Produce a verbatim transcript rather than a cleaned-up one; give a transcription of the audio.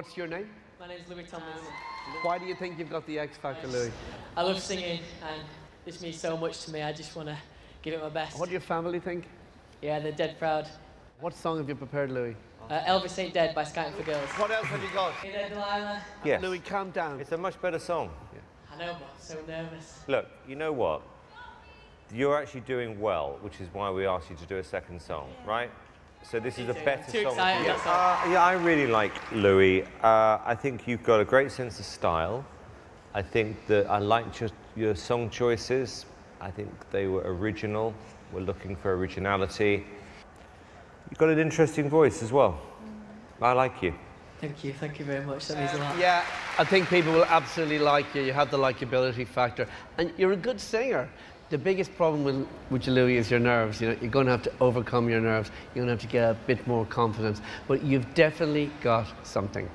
What's your name? My name's Louis Thomas. Why do you think you've got the X Factor, Louis? I love singing, and this means so much to me. I just want to give it my best. What do your family think? Yeah, they're dead proud. What song have you prepared, Louis? Uh, Elvis Ain't Dead by Scouting for Girls. What else have you got? Hey There, Delilah. Yes. Louis, calm down. It's a much better song. Yeah. I know, but I'm so nervous. Look, you know what? You're actually doing well, which is why we asked you to do a second song, right? So this is a better song. Excited, yeah. Uh, yeah, I really like Louis. Uh, I think you've got a great sense of style. I think that I liked your, your song choices. I think they were original. We're looking for originality. You've got an interesting voice as well. Mm. I like you. Thank you. Thank you very much. That means a lot. Yeah, I think people will absolutely like you. You have the likability factor. And you're a good singer. The biggest problem with, with you, Louis, is your nerves. You know, you're going to have to overcome your nerves. You're going to have to get a bit more confidence. But you've definitely got something.